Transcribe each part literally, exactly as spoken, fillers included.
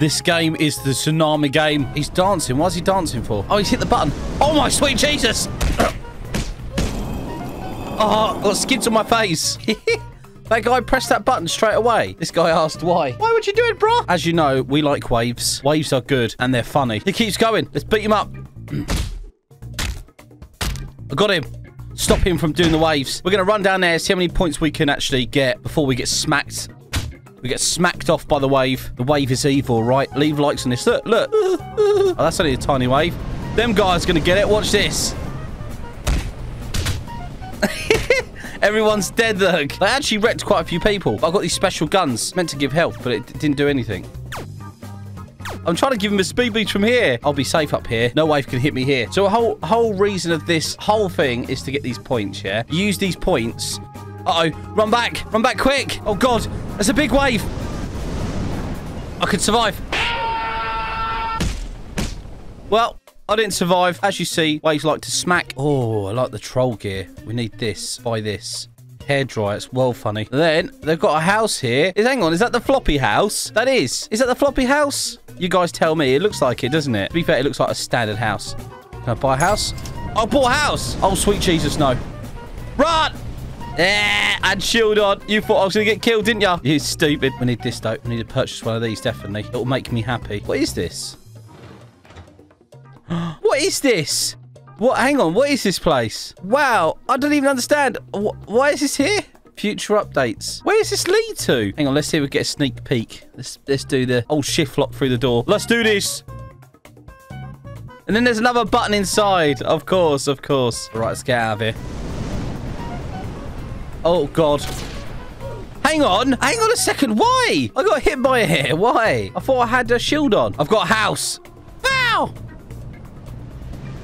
This game is the tsunami game. He's dancing. What's he dancing for? Oh, he's hit the button. Oh, my sweet Jesus. Oh, I've got skids on my face. That guy pressed that button straight away. This guy asked why. Why would you do it, bro? As you know, we like waves. Waves are good and they're funny. He keeps going. Let's beat him up. I got him. Stop him from doing the waves. We're going to run down there, see how many points we can actually get before we get smacked. We get smacked off by the wave. The wave is evil, right? Leave likes on this. Look, look. Oh, that's only a tiny wave. Them guys are going to get it. Watch this. Everyone's dead, look. I actually wrecked quite a few people. I've got these special guns meant to give health, but it didn't do anything. I'm trying to give him a speed boost from here. I'll be safe up here. No wave can hit me here. So a whole whole reason of this whole thing is to get these points, yeah? Use these points. Uh-oh. Run back. Run back quick. Oh, God. That's a big wave. I could survive. Well, I didn't survive. As you see, waves like to smack. Oh, I like the troll gear. We need this. Buy this. Hairdryer. It's well funny. Then, they've got a house here. Hang on. Is that the floppy house? That is. Is that the floppy house? You guys tell me. It looks like it, doesn't it? To be fair, it looks like a standard house. Can I buy a house? I bought a house. Oh, sweet Jesus, no. Run! Yeah, and shield on. You thought I was going to get killed, didn't you? You stupid. We need this, though. We need to purchase one of these, definitely. It'll make me happy. What is this? What is this? What? Hang on. What is this place? Wow. I don't even understand. Why is this here? Future updates. Where does this lead to? Hang on. Let's see if we get a sneak peek. Let's let's do the old shift lock through the door. Let's do this. And then there's another button inside. Of course. Of course. All right. Let's get out of here. Oh, God. Hang on. Hang on a second. Why? I got hit by a hair. Why? I thought I had a shield on. I've got a house. Ow!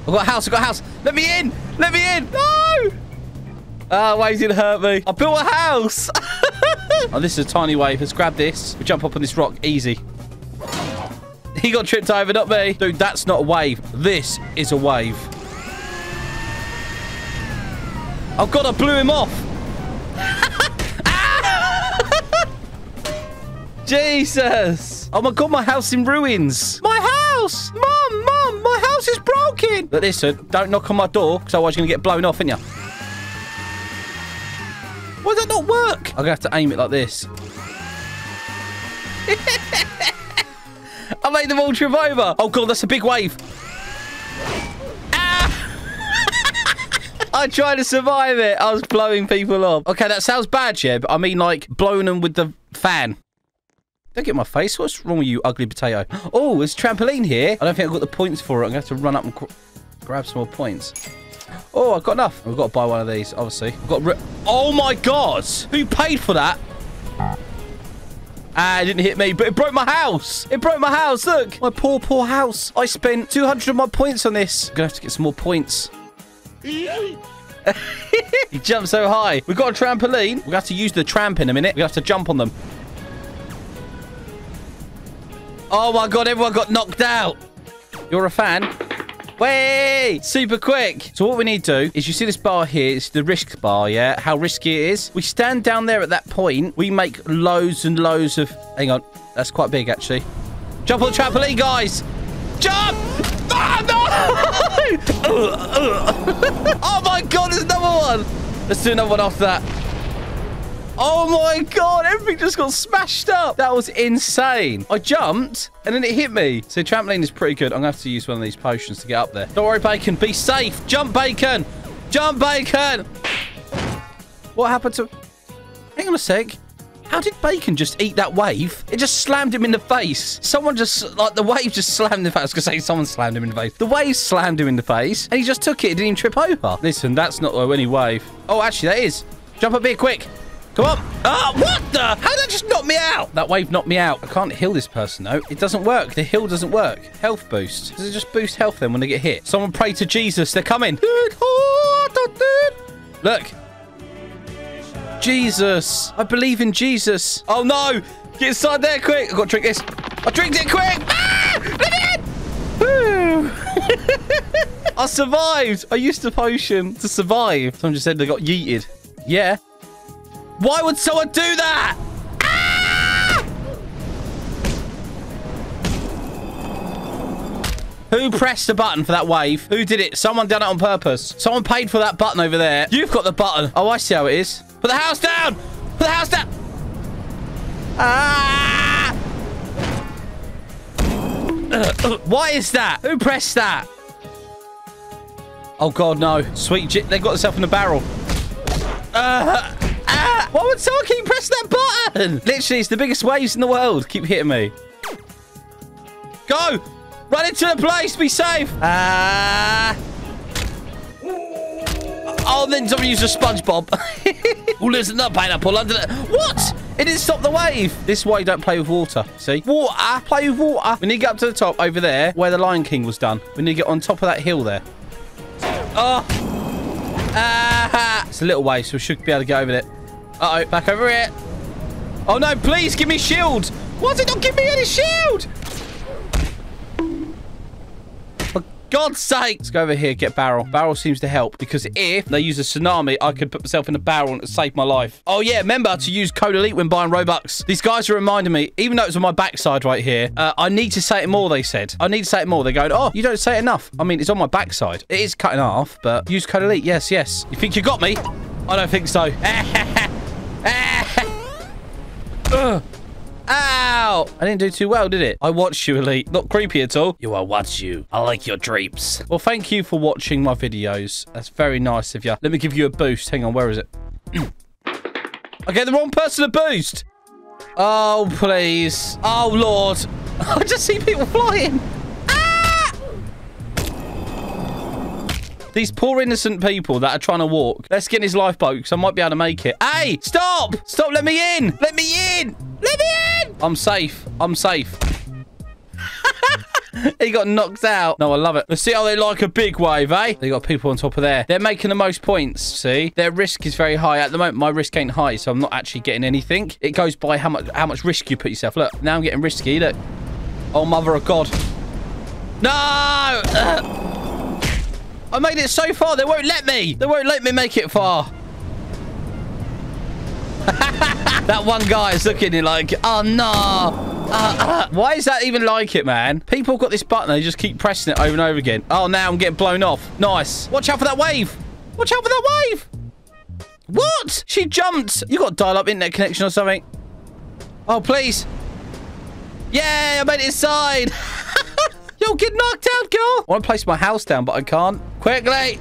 I've got a house, I've got a house. Let me in! Let me in! No! Ah, oh, waves didn't hurt me. I built a house! Oh, this is a tiny wave. Let's grab this. We jump up on this rock. Easy. He got tripped over, not me. Dude, that's not a wave. This is a wave. Oh, God, I blew him off. Ah! Jesus! Oh, my God, my house in ruins. My house! Mum, Mum! My house is broken. But listen, don't knock on my door, because otherwise you're going to get blown off, ain't you? Why does that not work? I'm going to have to aim it like this. I made them all trip over. Oh, God, that's a big wave. Ah! I tried to survive it. I was blowing people off. Okay, that sounds bad, yeah, but I mean, like, blowing them with the fan. Don't get my face. What's wrong with you, ugly potato? Oh, there's a trampoline here. I don't think I've got the points for it. I'm going to have to run up and grab some more points. Oh, I've got enough. We've got to buy one of these, obviously. I've got... Oh, my God. Who paid for that? Ah, it didn't hit me, but it broke my house. It broke my house. Look, my poor, poor house. I spent two hundred of my points on this. I'm going to have to get some more points. He jumped so high. We've got a trampoline. We're going to have to use the tramp in a minute. We're going to have to jump on them. Oh, my God. Everyone got knocked out. You're a fan. Way! Super quick. So what we need to do is, you see this bar here? It's the risk bar, yeah? How risky it is. We stand down there at that point. We make loads and loads of... Hang on. That's quite big, actually. Jump on the trampoline, guys. Jump! Oh, no! Oh, my God. There's another one. Let's do another one after that. Oh, my God. Everything just got smashed up. That was insane. I jumped, and then it hit me. So, trampoline is pretty good. I'm going to have to use one of these potions to get up there. Don't worry, Bacon. Be safe. Jump, Bacon. Jump, Bacon. What happened to... Hang on a sec. How did Bacon just eat that wave? It just slammed him in the face. Someone just... Like, the wave just slammed him in the face. I was going to say someone slammed him in the face. The wave slammed him in the face, and he just took it. It didn't even trip over. Listen, that's not any wave. Oh, actually, that is. Jump up here quick. Come on. Oh, what the? How did that just knock me out? That wave knocked me out. I can't heal this person, though. It doesn't work. The heal doesn't work. Health boost. Does it just boost health then when they get hit? Someone pray to Jesus. They're coming. Look. Jesus. I believe in Jesus. Oh, no. Get inside there quick. I've got to drink this. I drank it quick. Ah! Let me in. I survived. I used the potion to survive. Someone just said they got yeeted. Yeah. Why would someone do that? Ah! Who pressed the button for that wave? Who did it? Someone done it on purpose. Someone paid for that button over there. You've got the button. Oh, I see how it is. Put the house down. Put the house down. Ah! Why is that? Who pressed that? Oh, God, no. Sweet Jit. They got themselves in a barrel. Uh, ah! Why would someone keep pressing that button? Literally, it's the biggest waves in the world. Keep hitting me. Go! Run into the place. Be safe. Ah! Oh, and then somebody used a SpongeBob. Oh, listen up, pineapple under the... What? It didn't stop the wave. This is why you don't play with water. See? Water. Play with water. We need to get up to the top over there where the Lion King was done. We need to get on top of that hill there. Oh. Ah. It's a little way, so we should be able to get over there. Uh-oh. Back over here. Oh, no. Please give me shield. Why does it not give me any shield? God's sake. Let's go over here, get barrel. Barrel seems to help because if they use a tsunami, I could put myself in a barrel and save my life. Oh, yeah. Remember to use code ELITE when buying Robux. These guys are reminding me, even though it's on my backside right here, uh, I need to say it more, they said. I need to say it more. They're going, oh, you don't say it enough. I mean, it's on my backside. It is cut in half, but use code ELITE. Yes, yes. You think you got me? I don't think so. Ugh. Ow! I didn't do too well, did it? I watched you, Elite. Not creepy at all. You, I watch you. I like your dreams. Well, thank you for watching my videos. That's very nice of you. Let me give you a boost. Hang on, where is it? I gave the wrong person a boost. Oh, please. Oh, Lord. I just see people flying. These poor innocent people that are trying to walk. Let's get in his lifeboat because I might be able to make it. Hey, stop. Stop. Let me in. Let me in. Let me in. I'm safe. I'm safe. He got knocked out. No, I love it. Let's see how they like a big wave, eh? They got people on top of there. They're making the most points, see? Their risk is very high. At the moment, my risk ain't high, so I'm not actually getting anything. It goes by how much, how much risk you put yourself. Look, now I'm getting risky. Look. Oh, mother of God. No! Ugh. I made it so far, they won't let me. They won't let me make it far. That one guy is looking at you like, oh, no. Uh, uh. Why is that even like it, man? People got this button. They just keep pressing it over and over again. Oh, now I'm getting blown off. Nice. Watch out for that wave. Watch out for that wave. What? She jumped. You got dial-up internet connection or something. Oh, please. Yeah, I made it inside. Yo, get knocked out, girl. I want to place my house down, but I can't. Quickly.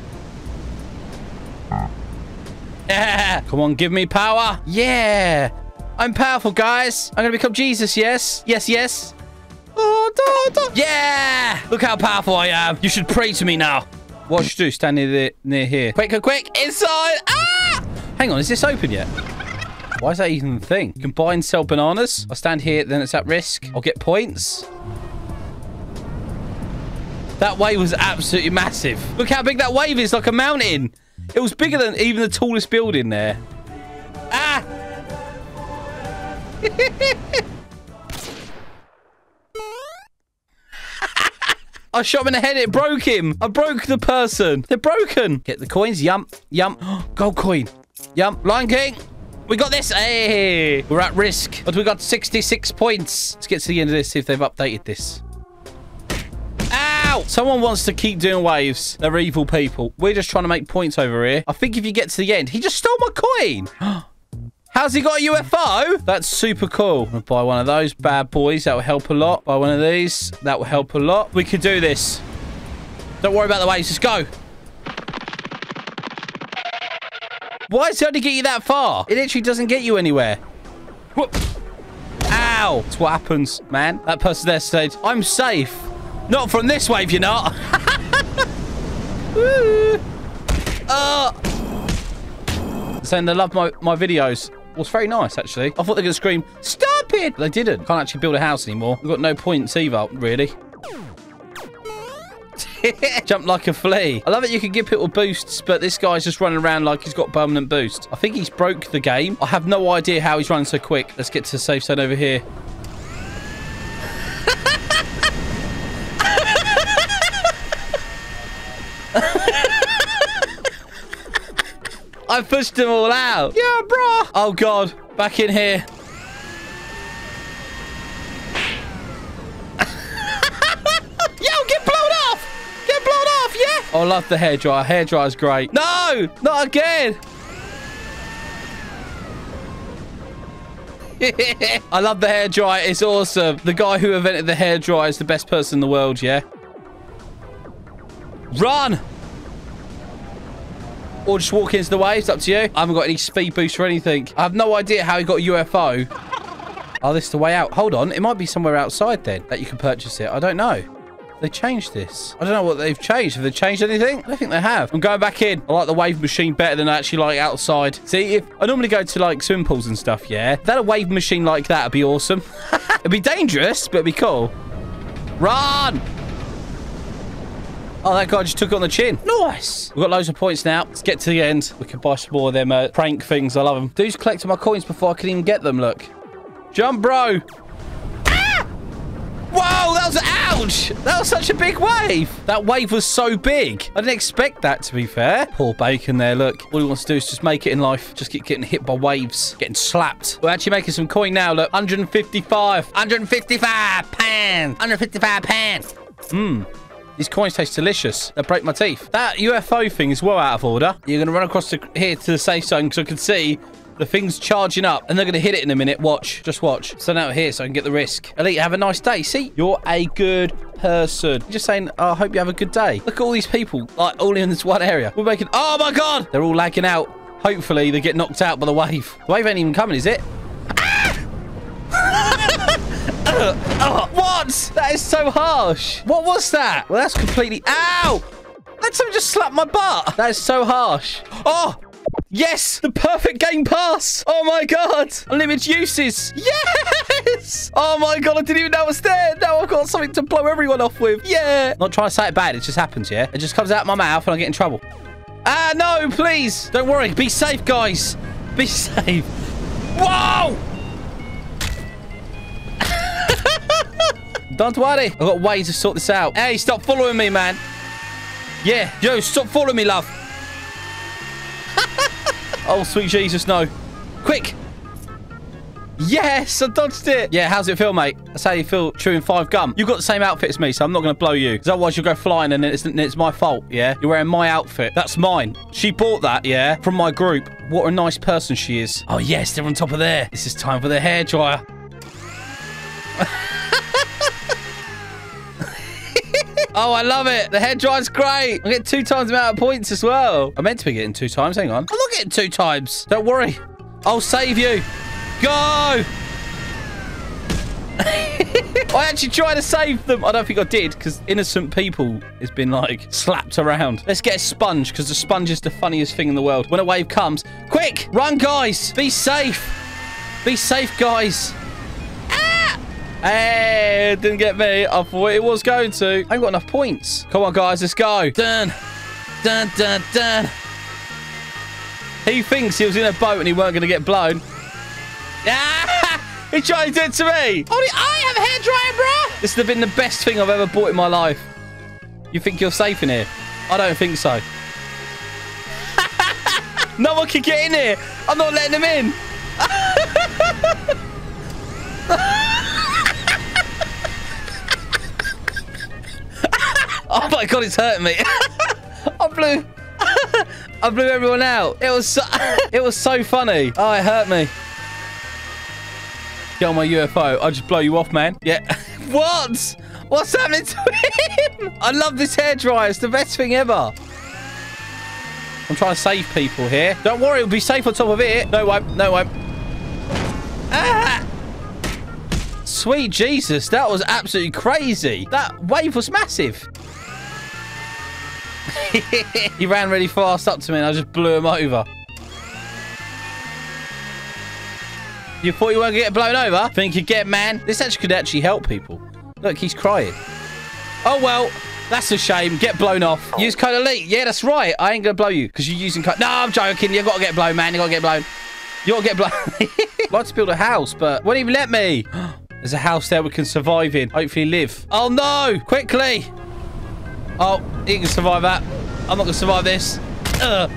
Yeah. Come on, give me power. Yeah. I'm powerful, guys. I'm going to become Jesus, yes? Yes, yes. Oh, da, da. Yeah. Look how powerful I am. You should pray to me now. What should you do? Stand near, the, near here. Quick, quick. Inside. Ah! Hang on, is this open yet? Why is that even a thing? You can buy and sell bananas. I'll stand here, then it's at risk. I'll get points. That wave was absolutely massive. Look how big that wave is, like a mountain. It was bigger than even the tallest building there. Ah! I shot him in the head. It broke him. I broke the person. They're broken. Get the coins. Yum. Yum. Gold coin. Yum. Lion King. We got this. Hey. We're at risk. But we got sixty-six points. Let's get to the end of this, see if they've updated this. Someone wants to keep doing waves. They're evil people. We're just trying to make points over here. I think if you get to the end, he just stole my coin. How's he got a U F O? That's super cool. I'm gonna buy one of those bad boys. That will help a lot. Buy one of these. That will help a lot. We could do this. Don't worry about the waves. Just go. Why does it only get you that far? It literally doesn't get you anywhere. Whoop. Ow. That's what happens, man. That person there said, I'm safe. Not from this wave, you're not. uh, saying they love my, my videos. Well, it's very nice, actually. I thought they were going to scream, stop it! They didn't. Can't actually build a house anymore. I've got no points either, really. Jump like a flea. I love it you can give people boosts, but this guy's just running around like he's got permanent boost. I think he's broke the game. I have no idea how he's running so quick. Let's get to the safe zone over here. I pushed them all out. Yeah, bro. Oh, God. Back in here. Yo, get blown I love the hairdryer. Hairdryer's great. No! Not again! I love the hairdryer. It's awesome. The guy who invented the hairdryer is the best person in the world, yeah? Run! Or just walk into the waves. Up to you. I haven't got any speed boost or anything. I have no idea how he got a U F O. Oh, this is the way out. Hold on. It might be somewhere outside then that you can purchase it. I don't know. They changed this. I don't know what they've changed. Have they changed anything? I don't think they have. I'm going back in. I like the wave machine better than I actually like outside. See, if I normally go to like swim pools and stuff, yeah? If they had a wave machine like that, it'd be awesome. It'd be dangerous, but it'd be cool. Run! Oh, that guy just took it on the chin. Nice. We've got loads of points now. Let's get to the end. We can buy some more of them uh, prank things. I love them. Dude's collected my coins before I could even get them. Look. Jump, bro. Whoa, that was, ouch! That was such a big wave. That wave was so big. I didn't expect that, to be fair. Poor Bacon there, look. All he wants to do is just make it in life. Just keep getting hit by waves. Getting slapped. We're actually making some coin now, look. one hundred fifty-five. one hundred fifty-five pounds. one hundred fifty-five pounds. Mmm. These coins taste delicious. They break my teeth. That U F O thing is well out of order. You're going to run across to here to the safe zone because I can see... the thing's charging up, and they're going to hit it in a minute. Watch. Just watch. Stand out here so I can get the risk. Elite, have a nice day. See? You're a good person. I'm just saying, oh, I hope you have a good day. Look at all these people, like, all in this one area. We're making... Oh, my God! They're all lagging out. Hopefully, they get knocked out by the wave. The wave ain't even coming, is it? Ah! What? That is so harsh. What was that? Well, that's completely... Ow! That someone just slapped my butt. That is so harsh. Oh! Yes! The perfect game pass! Oh, my God! Unlimited uses! Yes! Oh, my God, I didn't even know it was there! Now I've got something to blow everyone off with! Yeah! Not trying to say it bad, it just happens, yeah? It just comes out of my mouth and I get in trouble. Ah, no, please! Don't worry, be safe, guys! Be safe! Whoa! Don't worry! I've got ways to sort this out. Hey, stop following me, man! Yeah, yo, stop following me, love! Oh, sweet Jesus, no. Quick. Yes, I dodged it. Yeah, how's it feel, mate? That's how you feel chewing five gum. You've got the same outfit as me, so I'm not going to blow you. Because otherwise, you'll go flying and it's, and it's my fault, yeah? You're wearing my outfit. That's mine. She bought that, yeah? From my group. What a nice person she is. Oh, yes, they're on top of there. This is time for the hairdryer. Oh, I love it. The hairdryer's great. I get two times the amount of points as well. I meant to be getting two times. Hang on. I'm not getting two times. Don't worry. I'll save you. Go! I actually tried to save them. I don't think I did because innocent people has been, like, slapped around. Let's get a sponge because the sponge is the funniest thing in the world. When a wave comes, quick! Run, guys! Be safe! Be safe, guys! Hey, it didn't get me. I thought it was going to. I ain't got enough points. Come on, guys. Let's go. Dun, dun, dun, dun. He thinks he was in a boat and he weren't going to get blown. Ah, he tried to do it to me. Only I have a hairdryer, bro. This has been the best thing I've ever bought in my life. You think you're safe in here? I don't think so. No one can get in here. I'm not letting them in. Oh, my God, it's hurting me. I blew... I blew everyone out. It was so... It was so funny. Oh, it hurt me. Get on my U F O. I'll just blow you off, man. Yeah. What? What's happening to him? I love this hairdryer. It's the best thing ever. I'm trying to save people here. Don't worry. It'll be safe on top of it. No way. No way. Ah! Sweet Jesus. That was absolutely crazy. That wave was massive. He ran really fast up to me and I just blew him over. You thought you weren't going to get blown over? Think you'd get, man? This actually could actually help people. Look, he's crying. Oh, well, that's a shame. Get blown off. Use code ELITE. Yeah, that's right. I ain't going to blow you because you're using code... No, I'm joking. You've got to get blown, man. You've got to get blown. You've got to get blown. I'd like to build a house, but won't even let me. There's a house there we can survive in. Hopefully live. Oh, no. Quickly. Oh, he can survive that. I'm not going to survive this. Ugh.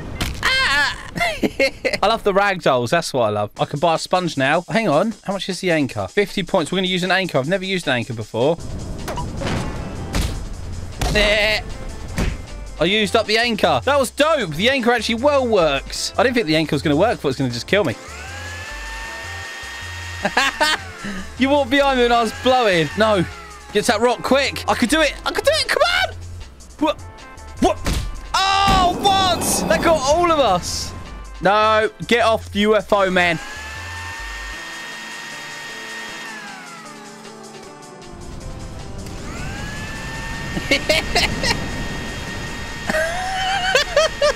Ah! I love the ragdolls. That's what I love. I can buy a sponge now. Hang on. How much is the anchor? fifty points. We're going to use an anchor. I've never used an anchor before. There. I used up the anchor. That was dope. The anchor actually well works. I didn't think the anchor was going to work. I thought it was going to just kill me. You walked behind me and I was blowing. No. Get to that rock quick. I could do it. I could do it. Come on. What? What? Oh, what? That got all of us. No. Get off the U F O, man.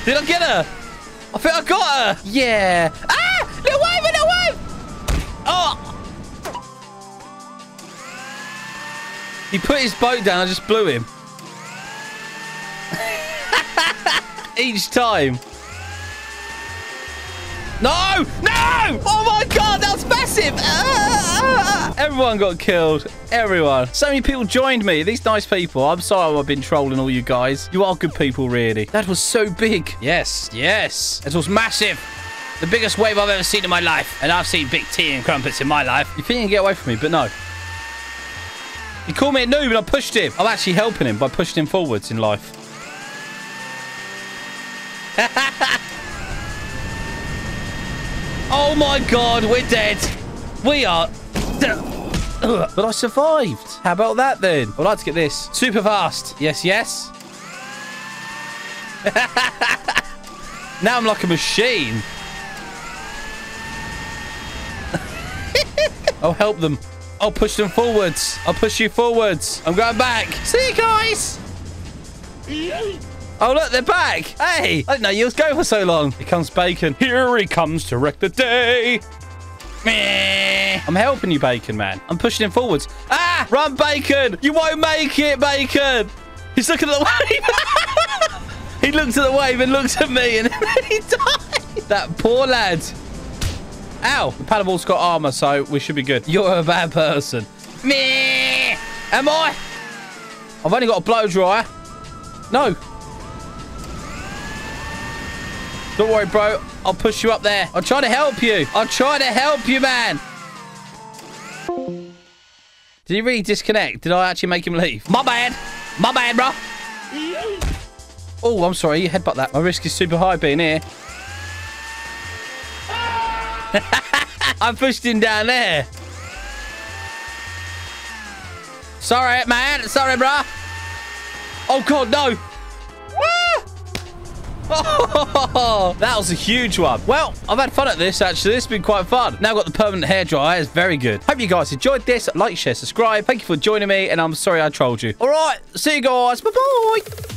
Did I get her? I think I got her. Yeah. Ah! Little wave, little wave. Oh. He put his boat down. I just blew him. Each time. No! No! Oh, my God. That was massive. Ah! Everyone got killed. Everyone. So many people joined me. These nice people. I'm sorry I've been trolling all you guys. You are good people, really. That was so big. Yes. Yes. It was massive. The biggest wave I've ever seen in my life. And I've seen big tea and crumpets in my life. You think you can get away from me, but no. He called me a noob and I pushed him. I'm actually helping him by pushing him forwards in life. Oh, my God. We're dead. We are... But I survived. How about that, then? I'd like to get this. Super fast. Yes, yes. Now I'm like a machine. I'll help them. I'll push them forwards. I'll push you forwards. I'm going back. See you guys. Oh, look, they're back. Hey, I didn't know you was going for so long. Here comes Bacon. Here he comes to wreck the day. I'm helping you, Bacon, man. I'm pushing him forwards. Ah, run, Bacon. You won't make it, Bacon. He's looking at the wave. He looks at the wave and looks at me and then he died. That poor lad. Ow. The paddleball's got armor, so we should be good. You're a bad person. Meh. Am I? I've only got a blow dryer. No. Don't worry, bro. I'll push you up there. I'll try to help you. I'll try to help you, man. Did he really disconnect? Did I actually make him leave? My bad. My bad, bro. Oh, I'm sorry. You headbutt that. My risk is super high being here. I pushed him down there. Sorry, man. Sorry, bro. Oh, God, no. Oh, that was a huge one. Well, I've had fun at this, actually. It's been quite fun. Now I've got the permanent hairdryer. It's very good. Hope you guys enjoyed this. Like, share, subscribe. Thank you for joining me, and I'm sorry I trolled you. All right, see you guys. Bye-bye.